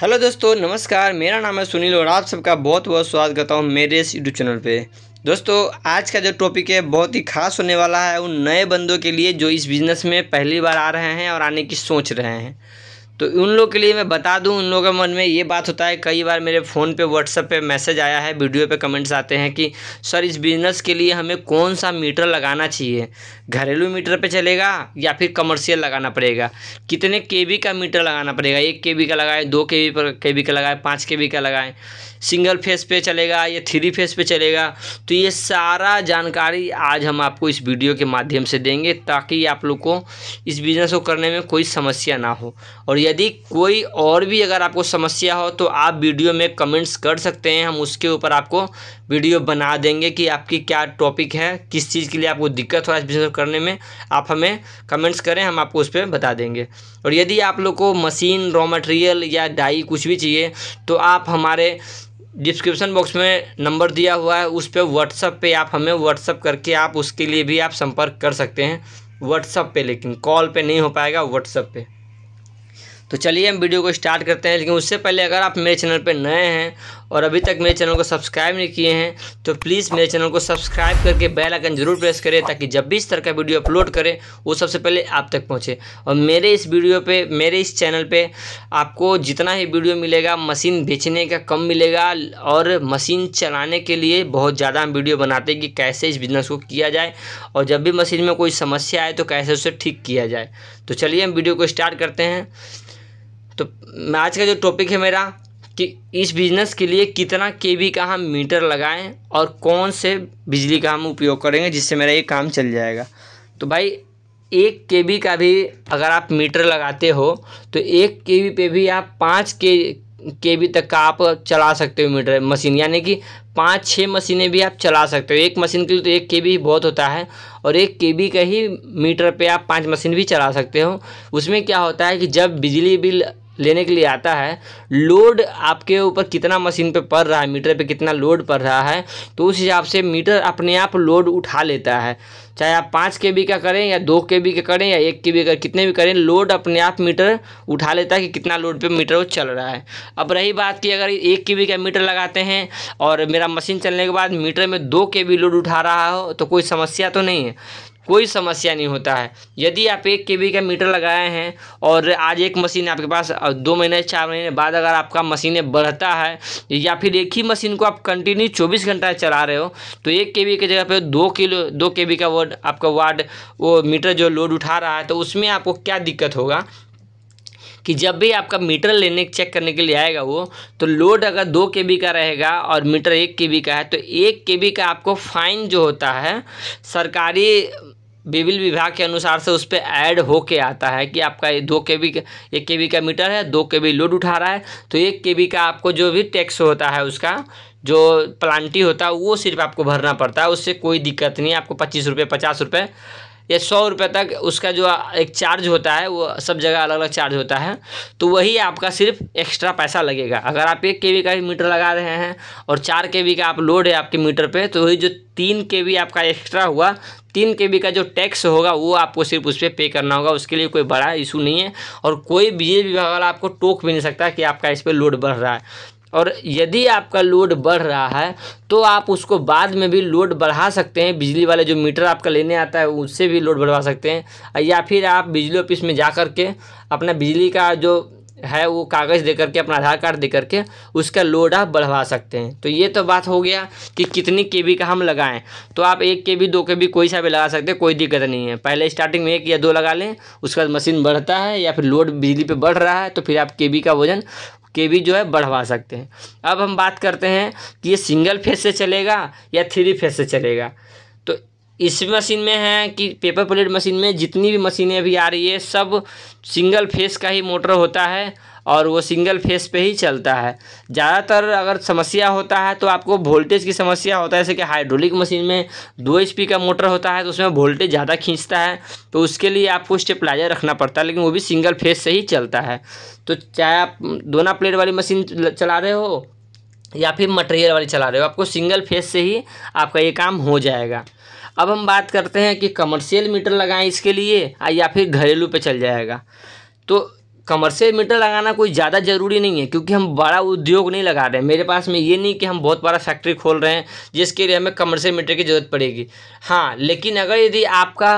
Hello दोस्तों नमस्कार, मेरा नाम है सुनील और आप सबका बहुत बहुत स्वागत करता हूँ मेरे इस यूट्यूब चैनल पे। दोस्तों आज का जो टॉपिक है बहुत ही खास होने वाला है उन नए बंदों के लिए जो इस बिज़नेस में पहली बार आ रहे हैं और आने की सोच रहे हैं। तो उन लोग के लिए मैं बता दूं, उन लोगों के मन में ये बात होता है, कई बार मेरे फ़ोन पे व्हाट्सएप पे मैसेज आया है, वीडियो पे कमेंट्स आते हैं कि सर इस बिज़नेस के लिए हमें कौन सा मीटर लगाना चाहिए, घरेलू मीटर पे चलेगा या फिर कमर्शियल लगाना पड़ेगा, कितने केवी का मीटर लगाना पड़ेगा, 1 केवी का लगाएं, 2 केवी का लगाएं, 5 केवी का लगाएं, सिंगल फेस पे चलेगा या 3 फेस पे चलेगा। तो ये सारा जानकारी आज हम आपको इस वीडियो के माध्यम से देंगे ताकि आप लोग को इस बिज़नेस को करने में कोई समस्या ना हो। और यदि कोई और भी अगर आपको समस्या हो तो आप वीडियो में कमेंट्स कर सकते हैं, हम उसके ऊपर आपको वीडियो बना देंगे कि आपकी क्या टॉपिक है, किस चीज़ के लिए आपको दिक्कत हो रहा है बिज़नेस करने में, आप हमें कमेंट्स करें, हम आपको उस पर बता देंगे। और यदि आप लोग को मशीन, रॉ मटेरियल या डाई कुछ भी चाहिए तो आप हमारे डिस्क्रिप्शन बॉक्स में नंबर दिया हुआ है, उस पर व्हाट्सएप पे आप हमें व्हाट्सएप करके आप उसके लिए भी आप संपर्क कर सकते हैं व्हाट्सएप पे, लेकिन कॉल पे नहीं हो पाएगा, व्हाट्सएप पे। तो चलिए हम वीडियो को स्टार्ट करते हैं, लेकिन उससे पहले अगर आप मेरे चैनल पर नए हैं और अभी तक मेरे चैनल को सब्सक्राइब नहीं किए हैं तो प्लीज़ मेरे चैनल को सब्सक्राइब करके बेल आइकन जरूर प्रेस करें ताकि जब भी इस तरह का वीडियो अपलोड करें वो सबसे पहले आप तक पहुंचे। और मेरे इस वीडियो पे, मेरे इस चैनल पे आपको जितना ही वीडियो मिलेगा मशीन बेचने का कम मिलेगा और मशीन चलाने के लिए बहुत ज़्यादा हम वीडियो बनाते हैं कि कैसे इस बिज़नेस को किया जाए और जब भी मशीन में कोई समस्या आए तो कैसे उसे ठीक किया जाए। तो चलिए हम वीडियो को स्टार्ट करते हैं। तो आज का जो टॉपिक है मेरा कि इस बिज़नेस के लिए कितना केवी का हम मीटर लगाएं और कौन से बिजली का हम उपयोग करेंगे जिससे मेरा ये काम चल जाएगा। तो भाई 1 केवी का भी अगर आप मीटर लगाते हो तो 1 केवी पे भी आप 5 केवी तक का आप चला सकते हो मीटर मशीन, यानी कि 5-6 मशीनें भी आप चला सकते हो एक मशीन के लिए। तो 1 केवी बहुत होता है और 1 केवी का ही मीटर पे आप 5 मशीन भी चला सकते हो। उसमें क्या होता है कि जब बिजली बिल लेने के लिए आता है, लोड आपके ऊपर कितना मशीन पे पड़ रहा है, मीटर पे कितना लोड पड़ रहा है, तो उस हिसाब से मीटर अपने आप लोड उठा लेता है। चाहे आप 5 केवी का करें या 2 केवी का करें या 1 केवी का, कितने भी करें, लोड अपने आप मीटर उठा लेता है कि कितना लोड पे मीटर वो चल रहा है। अब रही बात कि अगर 1 केवी का मीटर लगाते हैं और मेरा मशीन चलने के बाद मीटर में 2 केवी लोड उठा रहा हो तो कोई समस्या तो नहीं है, कोई समस्या नहीं होता है। यदि आप 1 केवी का मीटर लगाए हैं और आज एक मशीन आपके पास, 2 महीने 4 महीने बाद अगर आपका मशीनें बढ़ता है या फिर एक ही मशीन को आप कंटिन्यू 24 घंटा चला रहे हो तो 1 केवी की जगह पे 2 केवी का वो आपका वो मीटर जो लोड उठा रहा है, तो उसमें आपको क्या दिक्कत होगा कि जब भी आपका मीटर लेने चेक करने के लिए आएगा वो, तो लोड अगर 2 केवी का रहेगा और मीटर 1 केवी का है तो 1 केवी का आपको फाइन जो होता है सरकारी बिजली विभाग के अनुसार से उस पर ऐड हो के आता है कि आपका 1 केवी का मीटर है, 2 केवी लोड उठा रहा है तो 1 केवी का आपको जो भी टैक्स होता है उसका जो प्लांटी होता है वो सिर्फ आपको भरना पड़ता है, उससे कोई दिक्कत नहीं है। आपको 25 रुपये, 50 रुपये या 100 रुपये तक उसका जो एक चार्ज होता है वो सब जगह अलग अलग चार्ज होता है, तो वही आपका सिर्फ एक्स्ट्रा पैसा लगेगा। अगर आप 1 केवी का ही मीटर लगा रहे हैं और 4 केवी का आप लोड है आपके मीटर पे, तो वही जो 3 केवी आपका एक्स्ट्रा हुआ, 3 केवी का जो टैक्स होगा वो आपको सिर्फ उस पर पे करना होगा। उसके लिए कोई बड़ा इशू नहीं है और कोई बिजली विभाग वाला आपको टोक भी नहीं सकता कि आपका इस पर लोड बढ़ रहा है। और यदि आपका लोड बढ़ रहा है तो आप उसको बाद में भी लोड बढ़ा सकते हैं, बिजली वाले जो मीटर आपका लेने आता है उससे भी लोड बढ़वा सकते हैं, या फिर आप बिजली ऑफिस में जा कर के अपना बिजली का जो है वो कागज़ दे करके, अपना आधार कार्ड दे करके उसका लोड आप बढ़वा सकते हैं। तो ये तो बात हो गया कि कितनी केवी का हम लगाएं। तो आप 1 केवी 2 केवी कोई सा भी लगा सकते हैं, कोई दिक्कत नहीं है। पहले स्टार्टिंग में 1 या 2 लगा लें, उसके बाद मशीन बढ़ता है या फिर लोड बिजली पे बढ़ रहा है तो फिर आप केवी का वजन, केवी जो है बढ़वा सकते हैं। अब हम बात करते हैं कि ये सिंगल फेस से चलेगा या 3 फेस से चलेगा। तो इस मशीन में है कि पेपर प्लेट मशीन में जितनी भी मशीनें अभी आ रही है सब सिंगल फेस का ही मोटर होता है और वो सिंगल फेस पे ही चलता है। ज़्यादातर अगर समस्या होता है तो आपको वोल्टेज की समस्या होता है, जैसे कि हाइड्रोलिक मशीन में 2 HP का मोटर होता है तो उसमें वोल्टेज ज़्यादा खींचता है, तो उसके लिए आपको स्टेबलाइजर रखना पड़ता है, लेकिन वो भी सिंगल फेस से ही चलता है। तो चाहे आप दोना प्लेट वाली मशीन चला रहे हो या फिर मटेरियल वाली चला रहे हो, आपको सिंगल फेस से ही आपका ये काम हो जाएगा। अब हम बात करते हैं कि कमर्शियल मीटर लगाएं इसके लिए या फिर घरेलू पे चल जाएगा। तो कमर्शियल मीटर लगाना कोई ज़्यादा ज़रूरी नहीं है, क्योंकि हम बड़ा उद्योग नहीं लगा रहे हैं। मेरे पास में ये नहीं कि हम बहुत बड़ा फैक्ट्री खोल रहे हैं जिसके लिए हमें कमर्शियल मीटर की ज़रूरत पड़ेगी। हाँ, लेकिन अगर यदि आपका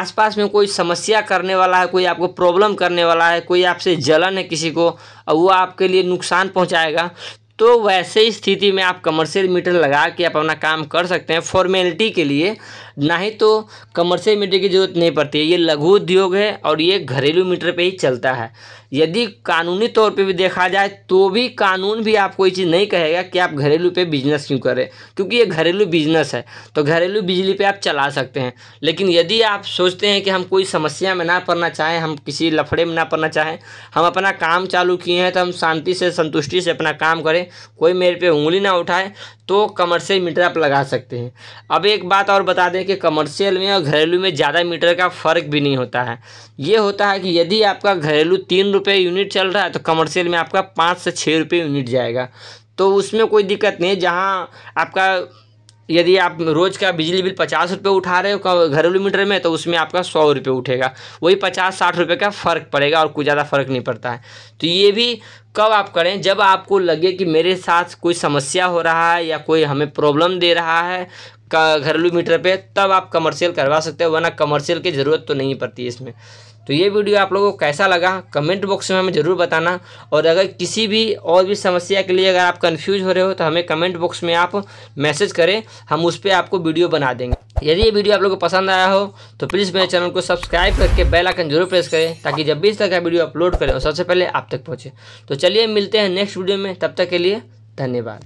आसपास में कोई समस्या करने वाला है, कोई आपको प्रॉब्लम करने वाला है, कोई आपसे जलन है किसी को और वो आपके लिए नुकसान पहुँचाएगा, तो वैसे स्थिति में आप कमर्शियल मीटर लगा के आप अपना काम कर सकते हैं फॉर्मेलिटी के लिए, ना ही तो कमर्शियल मीटर की ज़रूरत नहीं पड़ती है। ये लघु उद्योग है और ये घरेलू मीटर पे ही चलता है। यदि कानूनी तौर पे भी देखा जाए तो भी कानून भी आपको ये चीज़ नहीं कहेगा कि आप घरेलू पे बिजनेस क्यों करें, क्योंकि ये घरेलू बिजनेस है तो घरेलू बिजली पे आप चला सकते हैं। लेकिन यदि आप सोचते हैं कि हम कोई समस्या में ना पड़ना चाहें, हम किसी लफड़े में ना पड़ना चाहें, हम अपना काम चालू किए हैं तो हम शांति से संतुष्टि से अपना काम करें, कोई मेरे पे उंगली ना उठाए, तो कमर्शियल मीटर आप लगा सकते हैं। अब एक बात और बता दें कि कमर्शियल में और घरेलू में ज़्यादा मीटर का फ़र्क भी नहीं होता है। ये होता है कि यदि आपका घरेलू 3 रुपये यूनिट चल रहा है तो कमर्शियल में आपका 5 से 6 रुपये यूनिट जाएगा, तो उसमें कोई दिक्कत नहीं। जहाँ आपका यदि आप रोज़ का बिजली बिल 50 रुपये उठा रहे हो घरेलू मीटर में, तो उसमें आपका 100 रुपये उठेगा, वही 50-60 रुपये का फ़र्क पड़ेगा और कुछ ज़्यादा फ़र्क नहीं पड़ता है। तो ये भी कब आप करें, जब आपको लगे कि मेरे साथ कोई समस्या हो रहा है या कोई हमें प्रॉब्लम दे रहा है घरेलू मीटर पे, तब आप कमर्शियल करवा सकते हो, वरना कमर्शियल की ज़रूरत तो नहीं पड़ती इसमें। तो ये वीडियो आप लोगों को कैसा लगा कमेंट बॉक्स में हमें ज़रूर बताना, और अगर किसी भी और भी समस्या के लिए अगर आप कंफ्यूज हो रहे हो तो हमें कमेंट बॉक्स में आप मैसेज करें, हम उस पर आपको वीडियो बना देंगे। यदि ये वीडियो आप लोगों को पसंद आया हो तो प्लीज़ मेरे चैनल को सब्सक्राइब करके बेल आइकन जरूर प्रेस करें, ताकि जब भी इस तरह का वीडियो अपलोड करें और सबसे पहले आप तक पहुँचे। तो चलिए मिलते हैं नेक्स्ट वीडियो में, तब तक के लिए धन्यवाद।